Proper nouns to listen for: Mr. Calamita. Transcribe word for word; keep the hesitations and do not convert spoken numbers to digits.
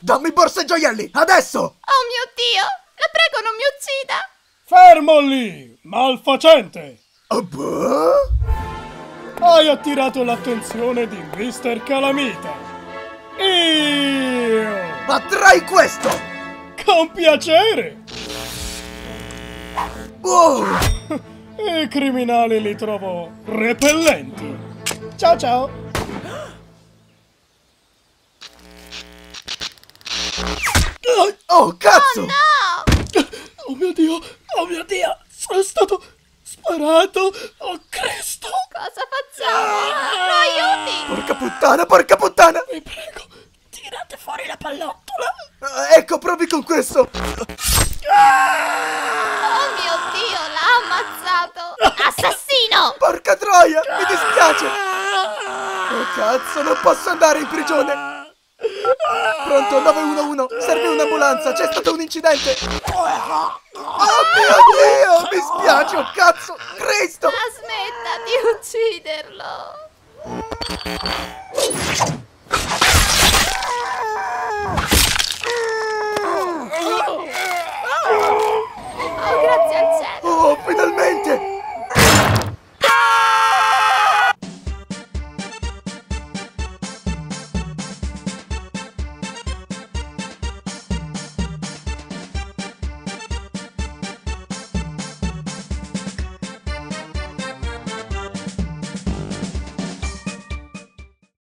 Dammi borse e gioielli, adesso! Oh mio Dio! La prego, non mi uccida! Fermo lì, malfacente! Uh-huh. Hai attirato l'attenzione di mister Calamita. Io! Attrai questo! Con piacere! Oh. I criminali li trovo repellenti. Ciao ciao! Oh, cazzo! Oh, no! Oh mio Dio! Oh mio Dio! Sono stato sparato! Oh, Cristo! Cosa facciamo? Ah! No, aiuti! Porca puttana, porca puttana! Vi prego, tirate fuori la pallottola! Uh, ecco, provi con questo! Ah! Oh mio Dio, l'ha ammazzato! Assassino! Porca troia, mi dispiace! Oh, cazzo, non posso andare in prigione! Pronto, nove uno uno, serve un'ambulanza, c'è stato un incidente. Oh mio Dio, mi spiace, oh cazzo, Cristo. Aspetta di ucciderlo.